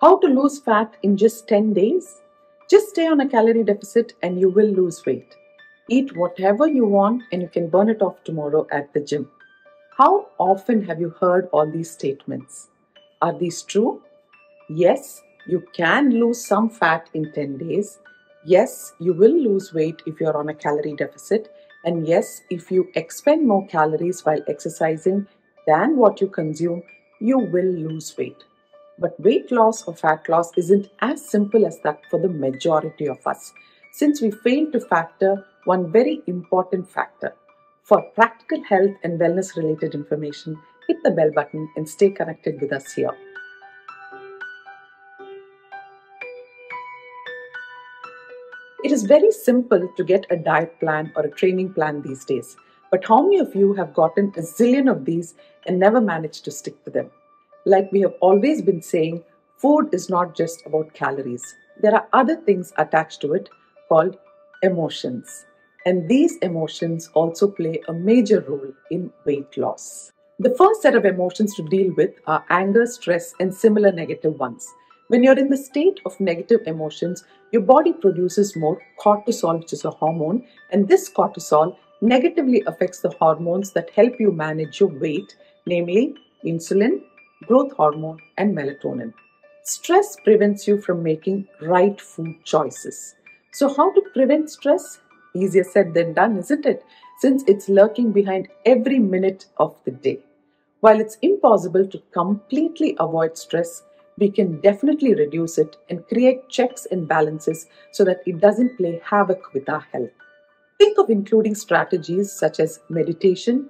How to lose fat in just 10 days? Just stay on a calorie deficit and you will lose weight. Eat whatever you want and you can burn it off tomorrow at the gym. How often have you heard all these statements? Are these true? Yes, you can lose some fat in 10 days. Yes, you will lose weight if you are on a calorie deficit. And yes, if you expend more calories while exercising than what you consume, you will lose weight. But weight loss or fat loss isn't as simple as that for the majority of us, since we fail to factor one very important factor. For practical health and wellness related information, hit the bell button and stay connected with us here. It is very simple to get a diet plan or a training plan these days, but how many of you have gotten a zillion of these and never managed to stick to them? Like we have always been saying, food is not just about calories. There are other things attached to it called emotions. And these emotions also play a major role in weight loss. The first set of emotions to deal with are anger, stress, and similar negative ones. When you're in the state of negative emotions, your body produces more cortisol, which is a hormone, and this cortisol negatively affects the hormones that help you manage your weight, namely insulin, growth hormone, and melatonin. Stress prevents you from making right food choices. So how to prevent stress? Easier said than done, isn't it? Since it's lurking behind every minute of the day. While it's impossible to completely avoid stress, we can definitely reduce it and create checks and balances so that it doesn't play havoc with our health. Think of including strategies such as meditation,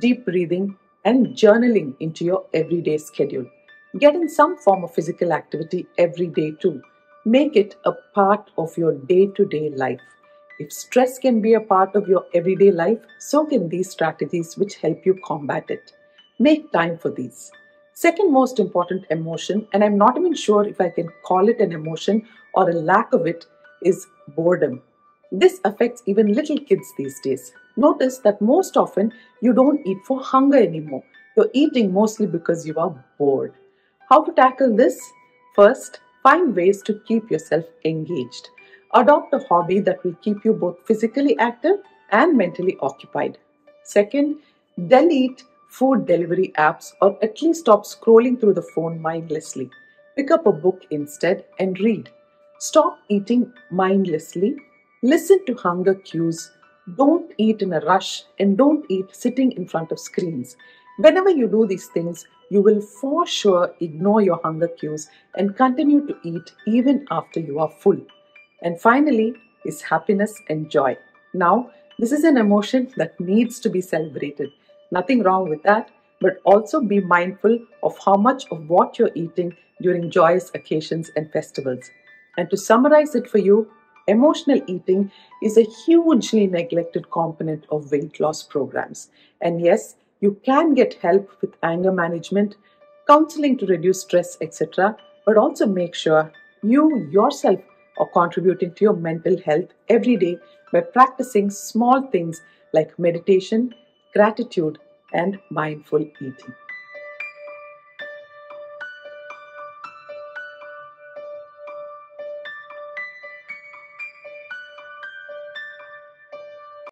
deep breathing, and journaling into your everyday schedule. Get in some form of physical activity every day too. Make it a part of your day-to-day life. If stress can be a part of your everyday life, so can these strategies which help you combat it. Make time for these. Second most important emotion, and I'm not even sure if I can call it an emotion or a lack of it, is boredom. This affects even little kids these days. Notice that most often you don't eat for hunger anymore. You're eating mostly because you are bored. How to tackle this? First, find ways to keep yourself engaged. Adopt a hobby that will keep you both physically active and mentally occupied. Second, delete food delivery apps or at least stop scrolling through the phone mindlessly. Pick up a book instead and read. Stop eating mindlessly. Listen to hunger cues. Don't eat in a rush and don't eat sitting in front of screens. Whenever you do these things, you will for sure ignore your hunger cues and continue to eat even after you are full. And finally is happiness and joy. Now, this is an emotion that needs to be celebrated. Nothing wrong with that, but also be mindful of how much of what you're eating during joyous occasions and festivals. And to summarize it for you, emotional eating is a hugely neglected component of weight loss programs. And yes, you can get help with anger management, counseling to reduce stress, etc. But also make sure you yourself or contributing to your mental health every day by practicing small things like meditation, gratitude, and mindful eating.